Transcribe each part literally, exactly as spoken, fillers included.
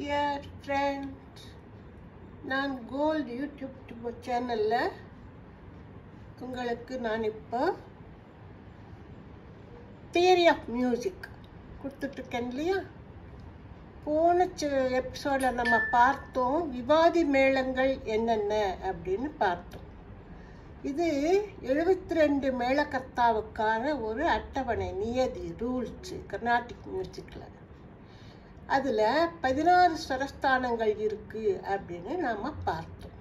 dear friends, நான் gold YouTube சேனலில் உங்களுக்கு நான் இப்போ தியரி ஆஃப் மியூசிக் கொடுத்துட்டுருக்கேன் இல்லையா. போன எபிசோடில் நம்ம பார்த்தோம் விவாதி மேளங்கள் என்னென்ன அப்படின்னு பார்த்தோம். இது எழுபத்தி ரெண்டு மேளகர்த்தாவுக்கான ஒரு அட்டவணை, நியதி, ரூல்ஸு கர்நாடிக் மியூசிக்கில். அதில் பதினாறு ஸ்வரஸ்தானங்கள் இருக்குது அப்படின்னு நாம் பார்த்தோம்.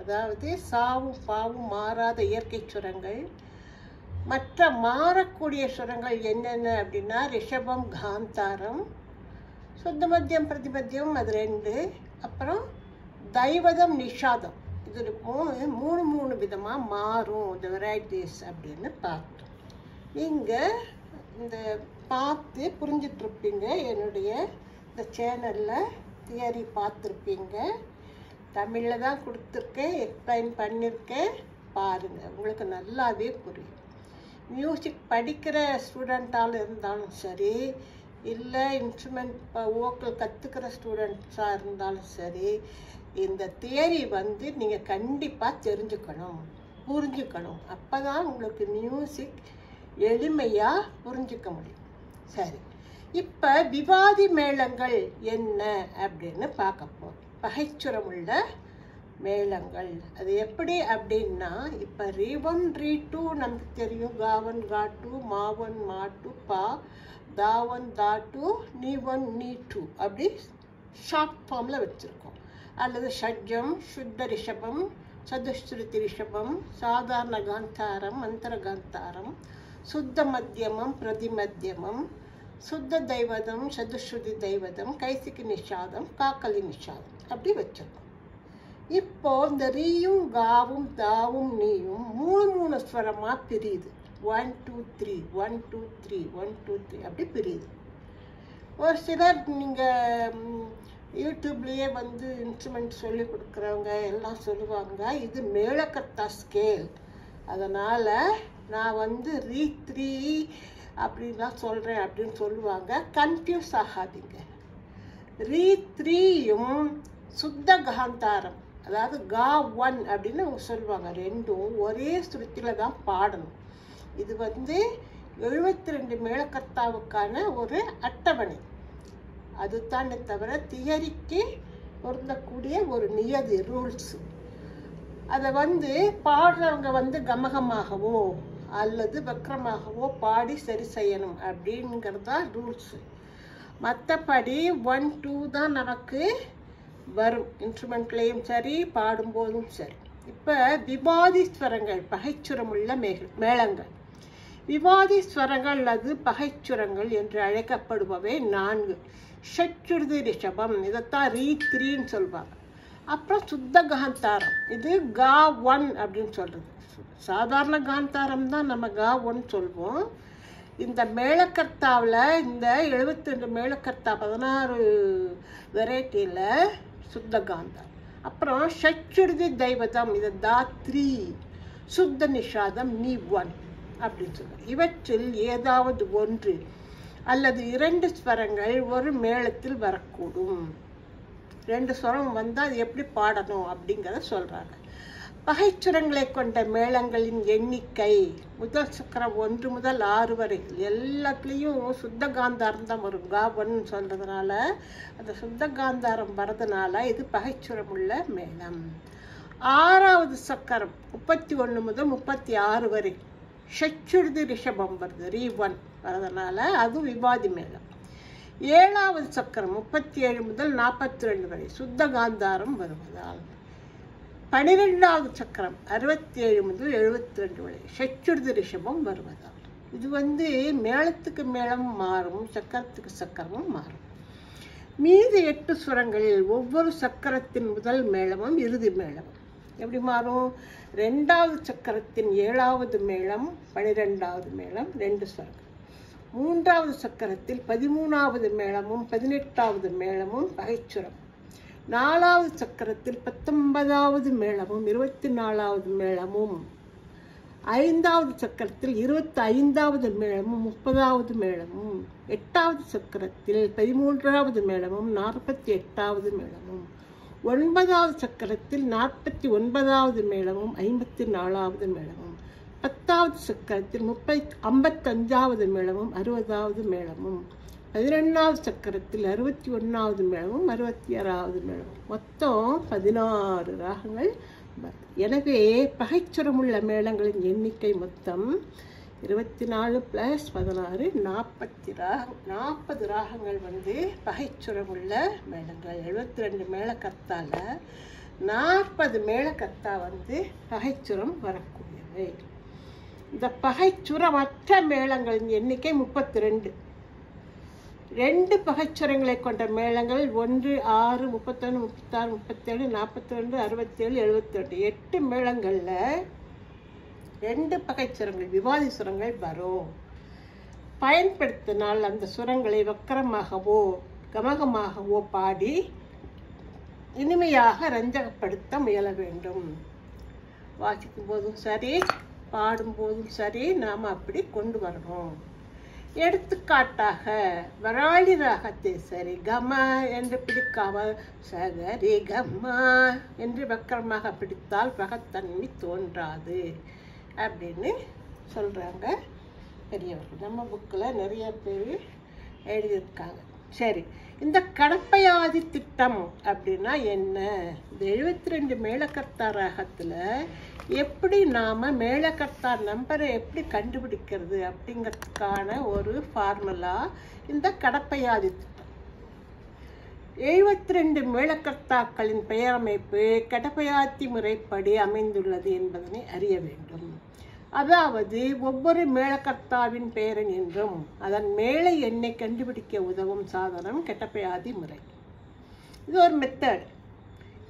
அதாவது சாவும் பாவும் மாறாத இயற்கை சுரங்கள், மற்ற மாறக்கூடிய சுரங்கள் என்னென்ன அப்படின்னா ரிஷபம், காந்தாரம், சுத்த மத்தியம், பிரதிமத்தியம், அது ரெண்டு, அப்புறம் தைவதம், நிஷாதம். இது மூணு மூணு மூணு விதமாக மாறும் இந்த வெரைட்டிஸ் அப்படின்னு பார்த்தோம். நீங்கள் இந்த பார்த்து புரிஞ்சிட்ருப்பீங்க, என்னுடைய இந்த சேனலில் தியரி பார்த்துருப்பீங்க, தமிழில் தான் கொடுத்துருக்கேன், எக்ஸ்பிளைன் பண்ணியிருக்கேன், பாருங்கள், உங்களுக்கு நல்லாவே புரியும். மியூசிக் படிக்கிற ஸ்டூடெண்ட்டால் இருந்தாலும் சரி, இல்லை இன்ஸ்ட்ருமெண்ட் இப்போ ஓக்கல் கற்றுக்கிற ஸ்டூடெண்ட்ஸாக இருந்தாலும் சரி, இந்த தியரி வந்து நீங்கள் கண்டிப்பாக தெரிஞ்சுக்கணும், புரிஞ்சுக்கணும். அப்போ தான் உங்களுக்கு மியூசிக் எளிமையாக புரிஞ்சிக்க முடியும். சரி, இப்போ விவாதி மேளங்கள் என்ன அப்படின்னு பார்க்க போகிறோம். பகைச்சுரமுள்ள மேளங்கள் அது எப்படி அப்படின்னா, இப்போ ரீ ஒன் ரீ டூ நமக்கு தெரியும், காவன் காட்டு, மாவன் மாட்டு, பா தாவன் தாட்டு, நீ ஒன் நீ டூ அப்படி ஷார்ட் ஃபார்மில் வச்சுருக்கோம். அல்லது ஷட்ஜம், சுத்த ரிஷபம், சதுஸ்ருதி ரிஷபம், சாதாரண காந்தாரம், மந்திர காந்தாரம், சுத்த மத்தியமம், பிரதிமத்தியமம், சுத்த தெய்வதம், சதுஸ்ருதி தெய்வதம், கைசிக்கு நிஷாதம், காக்கலி நிஷாதம் அப்படி வச்சிருக்கோம். இப்போது இந்த ரீயும் காவும் தாவும் நீயும் மூணு மூணு ஸ்வரமாக பிரியுது. One two three, one two three, one two three அப்படி பிரியுது. ஒரு சிலர் நீங்கள் யூடியூப்லேயே வந்து இன்ஸ்ட்ருமெண்ட் சொல்லி கொடுக்குறவங்க எல்லாம் சொல்லுவாங்க இது மேளகர்த்தா ஸ்கேல், அதனால் நான் வந்து ரீ த்ரீ அப்படின்லாம் சொல்கிறேன் அப்படின்னு சொல்லுவாங்க. கன்ஃபியூஸ் ஆகாதீங்க. ரீ த்ரீயும் சுத்த காந்தாரம், அதாவது கா ஒன் அப்படின்னு அவங்க சொல்லுவாங்க, ரெண்டும் ஒரே சுருத்தில தான் பாடணும். இது வந்து எழுபத்தி ரெண்டு மேளகர்த்தாவுக்கான ஒரு அட்டவணை, அது தானே தவிர தியரிக்கு பொருந்தக்கூடிய ஒரு நியதி ரூல்ஸு. அதை வந்து பாடுறவங்க வந்து கமகமாகவோ அல்லது வக்கரமாகவோ பாடி சரி செய்யணும் அப்படிங்கிறது தான் ரூல்ஸு. மற்றபடி ஒன் டூ தான் நமக்கு வரும், இன்ஸ்ட்ருமெண்ட்லேயும் சரி பாடும்போதும் சரி. இப்போ விவாதிஸ்வரங்கள் பகைச்சுரமுள்ள மேளங்கள். விவாதிஸ்வரங்கள் அல்லது பகைச்சுரங்கள் என்று அழைக்கப்படுபவை நான்கு. ஷட்சுருதி ரிஷபம், இதைத்தான் ரீ த்ரீன்னு சொல்வாங்க. அப்புறம் சுத்த காந்தாரம், இது கா ஒன் அப்படின்னு சொல்கிறது. சாதாரண காந்தாரம் தான் நம்ம கா ஒன் சொல்வோம். இந்த மேளகர்த்தாவில் இந்த எழுபத்தி ரெண்டு மேளகர்த்தா பதினாறு வெரைட்டியில் சுத்த காந்தாரம். அப்புறம் ஷட்சுருதி தெய்வதம், இது தா த்ரீ, சுத்த நிஷாதம், நீ ஒன் அப்படின்னு சொல்லுவோம். இவற்றில் ஏதாவது ஒன்று அல்லது இரண்டு ஸ்வரங்கள் ஒரு மேளத்தில் வரக்கூடும். ரெண்டு ஸ்வரம் வந்தால் அது எப்படி பாடணும் அப்படிங்கிறத சொல்கிறாங்க. பகைச்சுரங்களை கொண்ட மேளங்களின் எண்ணிக்கை முதல் சக்கரம் ஒன்று முதல் ஆறு வரை எல்லாத்துலேயும் சுத்த காந்தாரம் தான் வரும். காபன்னு சொல்கிறதுனால அந்த சுத்த காந்தாரம் வரதுனால இது பகைச்சுரமுள்ள மேளம். ஆறாவது சக்கரம் முப்பத்தி ஒன்று முதல் முப்பத்தி ஆறு வரை ஷட்சுருதி ரிஷபம் வருது, ரீ ஒன் வரதுனால அது விவாதி மேளம். ஏழாவது சக்கரம் முப்பத்தி ஏழு முதல் நாற்பத்தி ரெண்டு வரை சுத்த காந்தாரம் வருவதால், பனிரெண்டாவது சக்கரம் அறுபத்தி ஏழு முதல் எழுபத்தி ரெண்டு வரை ஷட்சுருதி ரிஷபம் வருவதால், இது வந்து மேளத்துக்கு மேளம் மாறும், சக்கரத்துக்கு சக்கரமும் மாறும். மீதி எட்டு சுரங்களில் ஒவ்வொரு சக்கரத்தின் முதல் மேளமும் இறுதி மேளமும் எப்படி மாறும்? ரெண்டாவது சக்கரத்தின் ஏழாவது மேளம் பனிரெண்டாவது மேளம் ரெண்டு சுரங்கள், மூன்றாவது சக்கரத்தில் பதிமூணாவது மேளமும் பதினெட்டாவது மேளமும் பகைச்சுரம், நாலாவது சக்கரத்தில் பத்தொன்பதாவது மேளமும் இருபத்தி நாலாவது மேளமும், ஐந்தாவது சக்கரத்தில் இருபத்தி ஐந்தாவது மேளமும் முப்பதாவது மேளமும் எட்டாவது சக்கரத்தில் பதிமூன்றாவது மேளமும் நாற்பத்தி எட்டாவது மேளமும் ஒன்பதாவது சக்கரத்தில் நாற்பத்தி ஒன்பதாவது மேளமும் ஐம்பத்தி நாலாவது மேளமும் பத்தாவது சக்கரத்தில் முப்பை ஐம்பத்தஞ்சாவது மேளமும் அறுபதாவது மேளமும் பதினொன்றாவது சக்கரத்தில் அறுபத்தி ஒன்றாவது மேளமும் அறுபத்தி ஆறாவது மேளமும் மொத்தம் பதினாறு ராகங்கள். எனவே பகைச்சுரமுள்ள மேளங்களின் எண்ணிக்கை மொத்தம் இருபத்தி நாலு பிளஸ் பதினாறு நாற்பத்தி ராக நாற்பது ராகங்கள் வந்து பகைச்சுரமுள்ள மேளங்கள். எழுபத்தி ரெண்டு மேளக்கர்த்தால நாற்பது மேளக்கர்த்தா வந்து பகைச்சுரம் வரக்கூடியவை. இந்த பகைச்சுரமற்ற மேளங்களின் எண்ணிக்கை முப்பத்தி ரெண்டு. ரெண்டு பகைச்சுரங்களை கொண்ட மேளங்கள் ஒன்று, ஆறு, முப்பத்தொன்று, முப்பத்தாறு, முப்பத்தேழு, நாற்பத்தி ரெண்டு, அறுபத்தேழு, எழுபத்தி ரெண்டு. எட்டு மேளங்களில் ரெண்டு பகைச்சுரங்கள் விவாதி சுரங்கள் வரும். பயன்படுத்தினால் அந்த சுரங்களை வக்கரமாகவோ கமகமாகவோ பாடி இனிமையாக ரஞ்சகப்படுத்த முயல வேண்டும். வாசிக்கும் போதும் சரி பாடும்போதும் சரி நாம் அப்படி கொண்டு வரணும். எடுத்துக்காட்டாக வராளி ராகத்தை சரி கம என்று பிடிக்காமல் சரி கம்மா என்று வக்கரமாக பிடித்தால் பகத்தன்மை தோன்றாது அப்படின்னு சொல்கிறாங்க பெரியவர்கள். நம்ம புக்கில் நிறைய பேர் எழுதியிருக்காங்க. சரி, இந்த கடப்பையாதி திட்டம் அப்படின்னா என்ன? இந்த எழுபத்தி ரெண்டு மேளக்கர்த்தா ராகத்தில் எப்படி நாம் மேளக்கர்த்தா நம்பரை எப்படி கண்டுபிடிக்கிறது அப்படிங்கிறதுக்கான ஒரு ஃபார்முலா இந்த கடப்பையாதி திட்டம். எழுபத்தி ரெண்டு மேளக்கர்த்தாக்களின் பெயரமைப்பு கடப்பையாதி முறைப்படி அமைந்துள்ளது என்பதனை அறிய வேண்டும். அதாவது ஒவ்வொரு மேளக்கர்த்தாவின் பெயரன் என்றும் அதன் மேலே எண்ணை கண்டுபிடிக்க உதவும் சாதனம் கடப்பையாதி முறை. இது ஒரு மெத்தட்.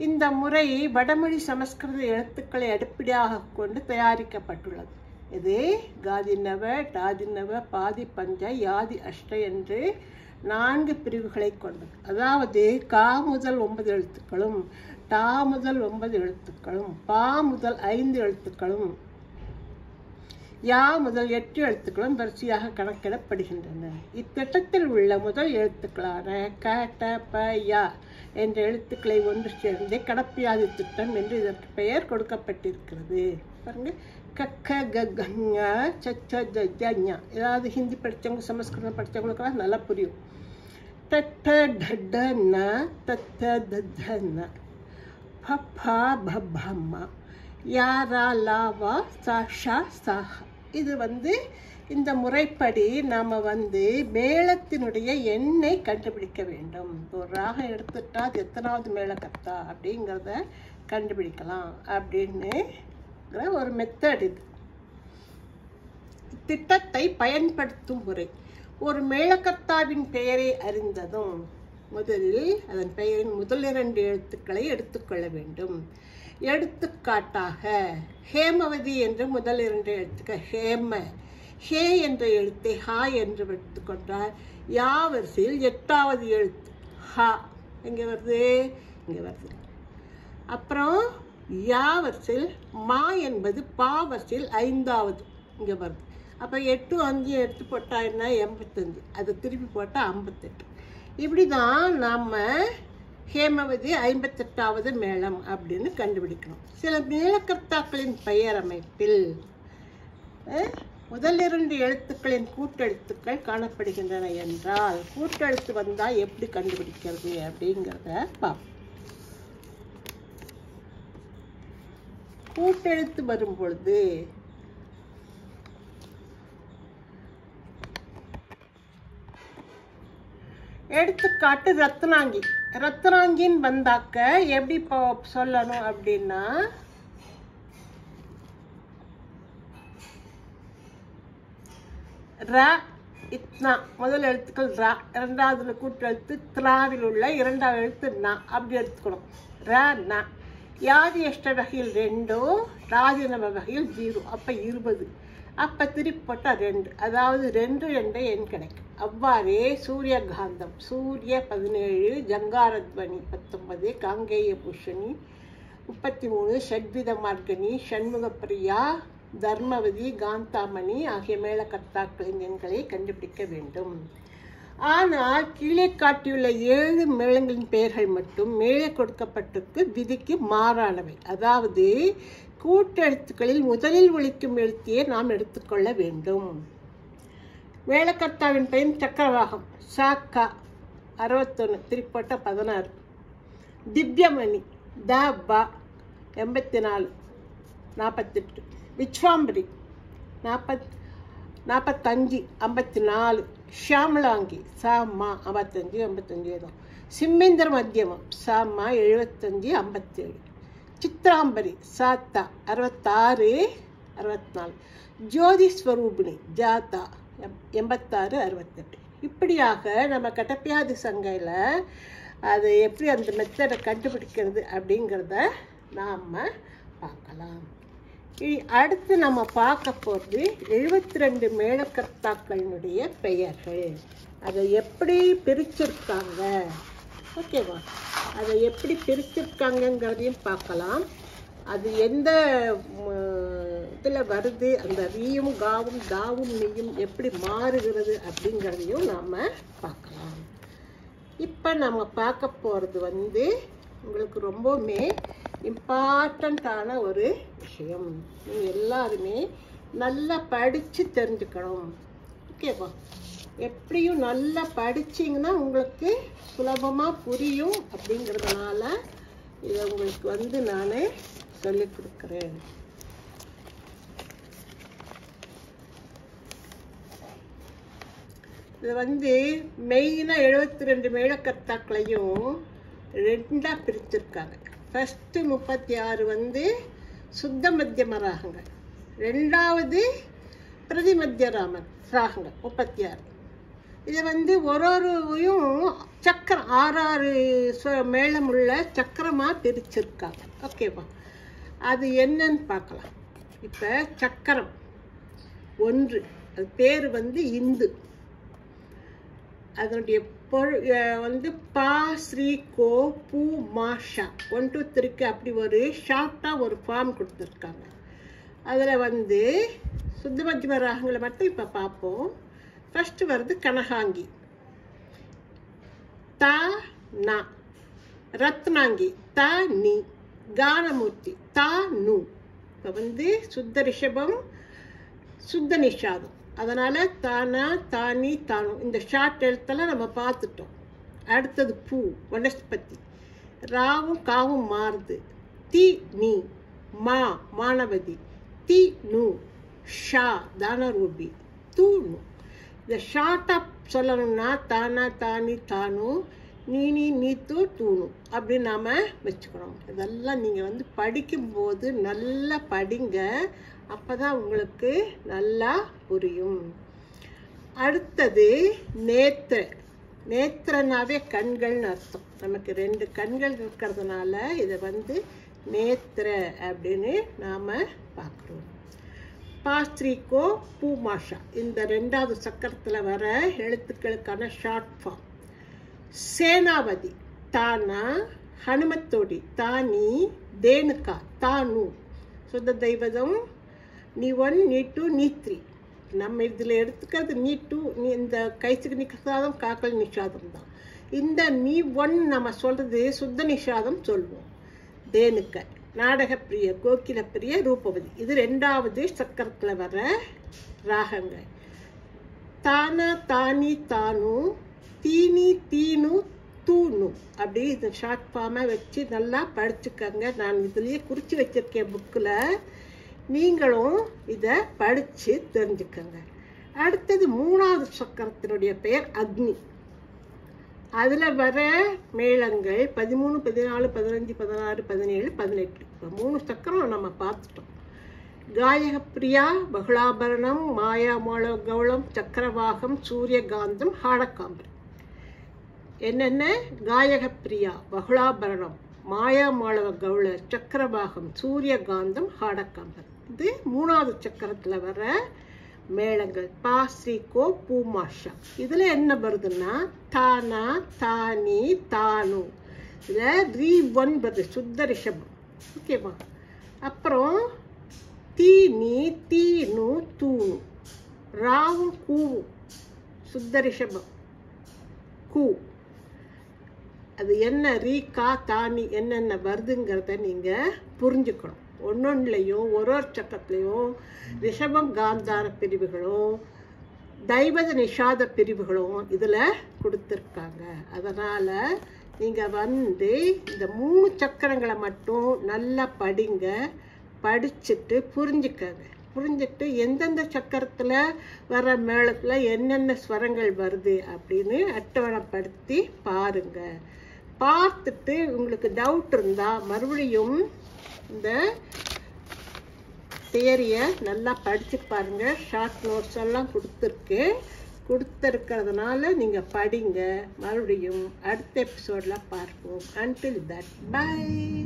இந்த முறை வடமொழி சமஸ்கிருத எழுத்துக்களை அடிப்படையாக கொண்டு தயாரிக்கப்பட்டுள்ளது. இது காதினவ டாதினவ பாதி பஞ்ச யாதி அஷ்ட என்று நான்கு பிரிவுகளை கொண்டது. அதாவது கா முதல் ஒன்பது எழுத்துக்களும், டா முதல் ஒன்பது எழுத்துக்களும், பா முதல் ஐந்து எழுத்துக்களும், யா முதல் எட்டு எழுத்துக்களும் வரிசையாக கணக்கிடப்படுகின்றன. இத்திட்டத்தில் உள்ள முதல் எழுத்துக்களான க ட ப யா என்ற எழுத்துக்களை ஒன்று சேர்ந்தே கடப்பையாதி திட்டம் என்று இதற்கு பெயர் கொடுக்கப்பட்டிருக்கிறது. பாருங்க, கக்க கங்கா சச்ச ஜா. ஏதாவது ஹிந்தி படித்தவங்க சமஸ்கிருதம் படித்தவங்களுக்கெல்லாம் நல்லா புரியும். தட்ட டன்ன தத்த தன்ன பப்பா பப்பம்மா யாரா லாவா சாஷா சாஹா. இது வந்து இந்த முறைப்படி நாம் வந்து மேளத்தினுடைய எண்ணை கண்டுபிடிக்க வேண்டும். ஒரு ராகம் எடுத்துட்டா அது எத்தனாவது மேளக்கர்த்தா அப்படிங்கிறத கண்டுபிடிக்கலாம் அப்படின்னு ஒரு மெத்தட். இது திட்டத்தை பயன்படுத்தும் முறை. ஒரு மேளக்கர்த்தாவின் பெயரை அறிந்ததும் முதலில் அதன் பெயரின் முதல் இரண்டு எழுத்துக்களை எடுத்துக்கொள்ள வேண்டும். எடுத்துக்காட்டாக ஹேமவதி என்று முதல் இரண்டு எழுத்துக்கள் ஹேம ஹே என்ற எழுத்தை ஹா என்று எடுத்துக்கொண்டால் யா வரிசையில் எட்டாவது எழுத்து ஹா இங்கே வருது இங்கே வருது. அப்புறம் யா வரிசையில் மா என்பது பா வரிசையில் ஐந்தாவது இங்கே வருது. அப்போ எட்டு அஞ்சு எடுத்து போட்டால் என்ன எண்பத்தஞ்சு, அதை திருப்பி போட்டால் ஐம்பத்தெட்டு. இப்படி தான் நாம் ஹேமவதி ஐம்பத்தெட்டாவது மேளம் அப்படின்னு கண்டுபிடிக்கணும். சில மேளக்கர்த்தாக்களின் பெயரமைப்பில் முதல் இரண்டு எழுத்துக்களின் கூட்டெழுத்துக்கள் காணப்படுகின்றன என்றால் கூட்டெழுத்து வந்தால் எப்படி கண்டுபிடிக்கிறது அப்படிங்கிறத பார்ப்போம். கூட்டெழுத்து வரும்பொழுது எடுத்துக்காட்டு ரத்னாங்கி ரத்னாங்கின்னு வந்தாக்க எப்படி இப்போ சொல்லணும் அப்படின்னா ர இத்னா முதல் எழுத்துக்கள் ர, இரண்டாவதுல கூட்டு எழுத்து திராவில் உள்ள இரண்டாவது எழுத்து நா அப்படி எடுத்துக்கணும். ர நா யாதி அஷ்ட வகையில் ரெண்டோ ராஜினம வகையில் ஜீரோ அப்போ இருபது. அப்போ திருப்பி போட்டால் ரெண்டு, அதாவது ரெண்டு ரெண்டு எண் கிடைக்கும். அவ்வாறே சூரியகாந்தம் சூரிய பதினேழு, ஜங்காரத்வனி பத்தொன்பது, காங்கேய பூஷணி முப்பத்தி மூணு, ஷட்வித மார்கனி, ஷண்முகப்பிரியா Dharmavadi, Gantamani, ஆகிய மேளகர்த்தாக்களின் எண்களை கண்டுபிடிக்க வேண்டும். ஆனால் கீழே காட்டியுள்ள ஏழு மேளங்களின் பெயர்கள் மட்டும் மேலே கொடுக்கப்பட்டிருக்கு விதிக்கு மாறானவை. அதாவது கூட்டெழுத்துக்களில் முதலில் ஒலிக்கும் எழுத்தியை நாம் எடுத்துக்கொள்ள வேண்டும். மேளகர்த்தாவின் பெயர் சக்கரவாகம். சாக்கா அறுபத்தொன்று திருப்பட்ட பதினாறு. திவ்யமணி த ப எண்பத்தி நாலு நாற்பத்தெட்டு. விச்வாம்பரி நாற்பத் நாற்பத்தஞ்சு ஐம்பத்தி நாலு. ஷியாமலாங்கி சாமா ஐம்பத்தஞ்சு ஐம்பத்தஞ்சு ஏதும். சிம்மேந்திர மத்தியமம் சாமா எழுபத்தஞ்சு ஐம்பத்தேழு. சித்ராம்பரி சாத்தா அறுபத்தாறு அறுபத்திநாலு. ஜோதி ஸ்வரூபிணி ஜாத்தா எண்பத்தாறு அறுபத்தெட்டு. இப்படியாக நம்ம கடப்பையாதி சங்கையில் அது எப்படி அந்த மெத்தடை கண்டுபிடிக்கிறது அப்படிங்கிறத நாம் பார்க்கலாம். அடுத்து நம்ம பார்க்க போகிறது எழுபத்தி ரெண்டு மேளகர்த்தாக்களினுடைய பெயர்கள். அதை எப்படி பிரிச்சிருக்காங்க, ஓகேவா? அதை எப்படி பிரிச்சிருக்காங்கங்கிறதையும் பார்க்கலாம். அது எந்த இதில் வருது, அந்த ரீயும் காவும் தாவும் நீயும் எப்படி மாறுகிறது அப்படிங்கிறதையும் நாம் பார்க்கலாம். இப்போ நம்ம பார்க்க போகிறது வந்து உங்களுக்கு ரொம்பவுமே இம்பார்ட்டண்ட்டான ஒரு விஷயம். நீங்கள் எல்லாருமே நல்லா படித்து தெரிஞ்சுக்கணும், ஓகேவா? எப்படியும் நல்லா படிச்சிங்கன்னா உங்களுக்கு சுலபமாக புரியும். அப்படிங்கிறதுனால இதை உங்களுக்கு வந்து நான் சொல்லிக் கொடுக்குறேன். இது வந்து மெயினாக எழுபத்தி ரெண்டு மேளகர்த்தாக்களையும் ரெண்டாக பிரிச்சிருக்காங்க. ஃபஸ்ட்டு முப்பத்தி ஆறு வந்து சுத்த மத்தியம ராகங்கள், ரெண்டாவது பிரதி மத்திய ராமன் ராகங்கள் முப்பத்தி ஆறு. இதை வந்து ஒரு ஒருவையும் சக்கரம் ஆறாறு மேளமுள்ள சக்கரமாக பிரிச்சிருக்காங்க, ஓகேவா? அது என்னன்னு பார்க்கலாம். இப்போ சக்கரம் ஒன்று, அது பேர் வந்து இந்து. அதனுடைய பொருள் வந்து பா ஸ்ரீ கோ பூ மா ஷா ஒன் டூ த்ரீக்கு அப்படி ஒரு ஷார்ட்டாக ஒரு ஃபார்ம் கொடுத்துருக்காங்க. அதில் வந்து சுத்த மத்தியம ராகங்களை மட்டும் இப்போ பார்ப்போம். ஃபஸ்ட்டு வருது கனகாங்கி த நா, ரத்னாங்கி த நீ, கானமூர்த்தி த நு. இப்போ வந்து சுத்த ரிஷபம் சுத்த நிஷாதம், அதனால் தானா தானி தானும் இந்த ஷார்ட் எழுத்தெல்லாம் நம்ம பார்த்துட்டோம். அடுத்தது பூ வனஸ்பதி, ராவும் காவும் மாறுது. தி நீ மா மானவதி, தி நு ஷா தானரூபி தூ நு. இந்த ஷார்ட்டாக சொல்லணும்னா தானா தானி தானும் நீ நீ நீத்து தூணும் அப்படின்னு நாம் வச்சுக்கணும். இதெல்லாம் நீங்கள் வந்து படிக்கும்போது நல்லா படிங்க, அப்போ தான் உங்களுக்கு நல்லா புரியும். அடுத்தது நேத்திர. நேத்திரனாவே கண்கள்னு அர்த்தம். நமக்கு ரெண்டு கண்கள் இருக்கிறதுனால இதை வந்து நேத்திர அப்படின்னு நாம் பார்க்குறோம். பாஸ்திரிக்கோ பூமாஷா இந்த ரெண்டாவது சக்கரத்தில் வர எழுத்துக்களுக்கான ஷார்ட் ஃபார்ம். சேனாபதி தானா, ஹனுமத்தோடி தானி, தேனுக்கா தானு சுத்த தெய்வதம். நீ ஒன் நீ டூ நீ த்ரீ, நம்ம இதில் எடுத்துக்கிறது நீ டூ நீ இந்த கைத்துக்கு நிஷாதம் காக்கல் நிஷாதம் தான். இந்த நீ ஒன் நம்ம சொல்கிறது சுத்த நிஷாதம் சொல்லுவோம். தேனுக்க நாடகப்பிரிய கோகிலப்பிரிய ரூபவதி இது ரெண்டாவது சக்கரத்தில் வர ராகங்கள். தானா தானி தானு தீனி தீனு தூணு அப்படி இந்த ஷார்ட் ஃபார்மாக வச்சு நல்லா படிச்சுக்கங்க. நான் இதுலேயே குறித்து வச்சுருக்கேன் புக்கில், நீங்களும் இதை படித்து தெரிஞ்சுக்கங்க. அடுத்தது மூணாவது சக்கரத்தினுடைய பெயர் அக்னி. அதில் வர மேளங்கள் பதிமூணு பதினாலு பதினஞ்சு பதினாறு பதினேழு பதினெட்டு. இப்போ மூணு சக்கரம் நம்ம பார்த்துட்டோம். காயகப்பிரியா பகுளாபரணம் மாயா மோள கௌளம் சக்கரவாகம் சூரியகாந்தம் ஹாடகாம்பரம். என்னென்ன? காயகப்பிரியா பகுளாபரணம் மாயா மாளவ கவுள சக்கரபாகம் சூரியகாந்தம் ஹாடக்காம்பர் இது மூணாவது சக்கரத்தில் வர மேளங்கள். பாஸ்ரீகோ பூமாஷா இதில் என்ன வருதுன்னா தானா தானி தானு. இதில் ரீ ஒன்பது சுத்த ரிஷபம், ஓகேவா? அப்புறம் ತೀನಿ ತೀನು ತೂ ರಾವು ಕೂವು ಶುದ್ಧ ರಿಷಭ கூ அது என்ன ரீ கா தானி என்னென்ன வருதுங்கிறத நீங்கள் புரிஞ்சுக்கணும். ஒன்னொன்னுலையும் ஒரு ஒரு சக்கத்துலேயும் ரிஷபம் காந்தார பிரிவுகளும் தைவத நிஷாத பிரிவுகளும் இதில் கொடுத்துருக்காங்க. அதனால் நீங்கள் வந்து இந்த மூணு சக்கரங்களை மட்டும் நல்லா படிங்க, படிச்சுட்டு புரிஞ்சுக்கங்க. புரிஞ்சுட்டு எந்தெந்த சக்கரத்தில் வர மேளத்தில் என்னென்ன ஸ்வரங்கள் வருது அப்படின்னு அட்டவணைப்படுத்தி பாருங்க. பார்த்துட்டு உங்களுக்கு டவுட் இருந்தால் மறுபடியும் இந்த தியரியை நல்லா படித்து பாருங்கள். ஷார்ட் நோட்ஸ் எல்லாம் கொடுத்துருக்கு. கொடுத்துருக்கிறதுனால நீங்கள் படிங்க. மறுபடியும் அடுத்த எபிசோடில் பார்ப்போம். Until that by.